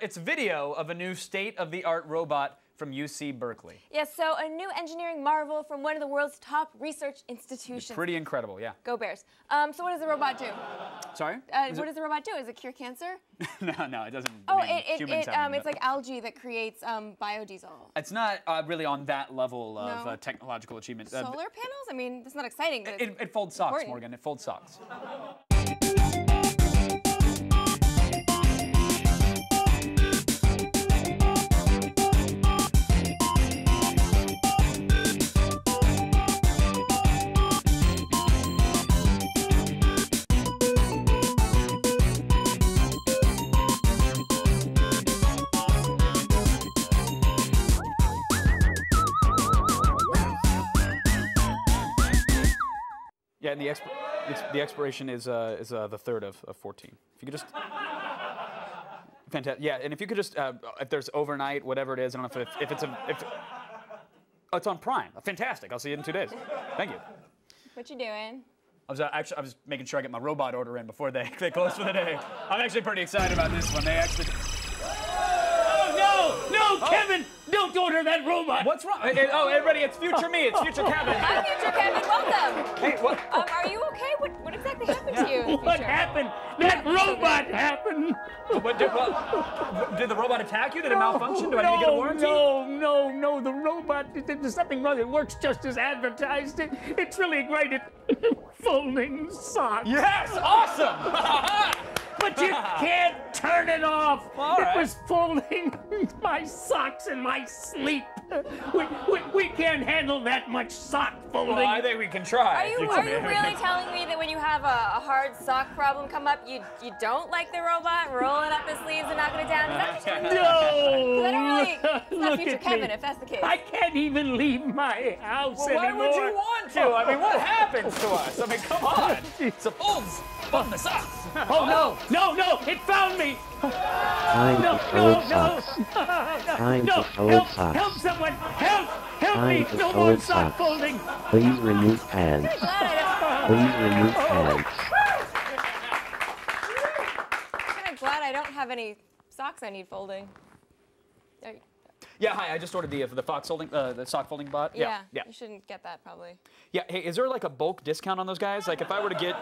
It's video of a new state-of-the-art robot from UC Berkeley. Yes, so a new engineering marvel from one of the world's top research institutions. It's pretty incredible, yeah. Go Bears. So what does the robot do? Sorry? What does the robot do? Does it cure cancer? No, it doesn't. Oh, it's like algae that creates biodiesel. It's not really on that level of technological achievement. Solar panels? I mean, that's not exciting. But it folds socks, important. Morgan. It folds socks. Yeah, and the expiration is the 3rd of 14. If you could just, fantastic. Yeah, and if you could just, if there's overnight, whatever it is, I don't know if it's on Prime. Fantastic. I'll see you in 2 days. Thank you. What you doing? I was making sure I get my robot order in before they close for the day. I'm actually pretty excited about this one. They actually. Oh no! No, oh. Kevin! Don't order that robot! What's wrong? Oh, everybody, it's future me. It's future Kevin. Hi, future Kevin. Welcome. Hey, what? Are you okay? What exactly happened to you in the future? What happened? That robot happened! Did the robot attack you? Did it malfunction? Do I need to get a warranty? No. The robot, there's nothing wrong. It works just as advertised. It's really great at folding socks. Yes! Awesome! But you can't turn it off. It was folding my socks in my sleep. We can't handle that much sock folding. Well, I think we can try. Are you really telling me that when you have a hard sock problem come up, you don't like the robot rolling up his sleeves and knocking it down? Is that what you're no. It's not future Kevin if that's the case. I can't even leave my house anymore. Why would you want to? I mean, what happens to us? I mean, come on. It's a fold in the socks. Oh no. No, it found me! No, help someone! Help me! No more sock folding! Please remove pants. I'm kind of glad I don't have any socks I need folding. Yeah, hi, I just ordered the sock folding bot. Yeah, you shouldn't get that, probably. Yeah, hey, is there like a bulk discount on those guys? Like if I were to get...